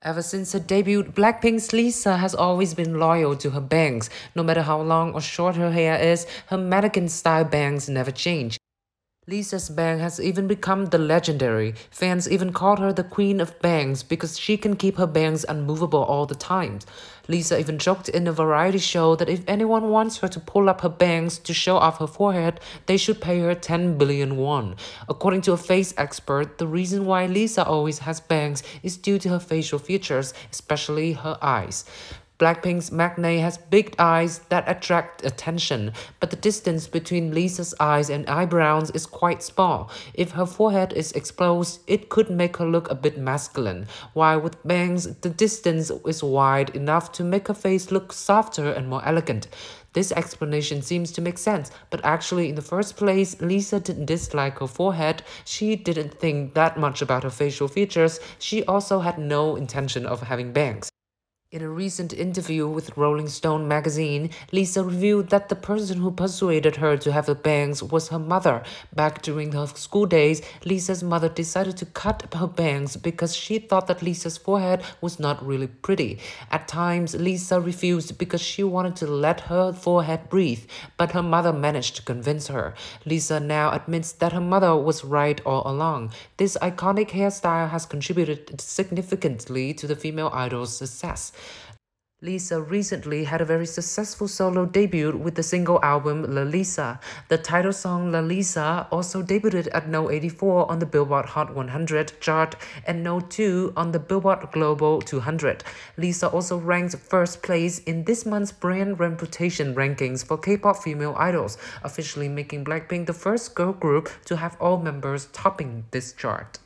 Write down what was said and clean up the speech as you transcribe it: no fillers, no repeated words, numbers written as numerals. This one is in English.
Ever since her debut, Blackpink's Lisa has always been loyal to her bangs. No matter how long or short her hair is, her mannequin-style bangs never change. Lisa's bang has even become the legendary. Fans even called her the queen of bangs because she can keep her bangs unmovable all the time. Lisa even joked in a variety show that if anyone wants her to pull up her bangs to show off her forehead, they should pay her 10 billion won. According to a face expert, the reason why Lisa always has bangs is due to her facial features, especially her eyes. Blackpink's Magnay has big eyes that attract attention, but the distance between Lisa's eyes and eyebrows is quite small. If her forehead is exposed, it could make her look a bit masculine, while with bangs, the distance is wide enough to make her face look softer and more elegant. This explanation seems to make sense, but actually in the first place, Lisa didn't dislike her forehead. She didn't think that much about her facial features. She also had no intention of having bangs. In a recent interview with Rolling Stone magazine, Lisa revealed that the person who persuaded her to have the bangs was her mother. Back during her school days, Lisa's mother decided to cut her bangs because she thought that Lisa's forehead was not really pretty. At times, Lisa refused because she wanted to let her forehead breathe, but her mother managed to convince her. Lisa now admits that her mother was right all along. This iconic hairstyle has contributed significantly to the female idol's success. Lisa recently had a very successful solo debut with the single album La Lisa. The title song La Lisa also debuted at No. 84 on the Billboard Hot 100 chart and No. 2 on the Billboard Global 200. Lisa also ranked first place in this month's brand reputation rankings for K-pop female idols, officially making Blackpink the first girl group to have all members topping this chart.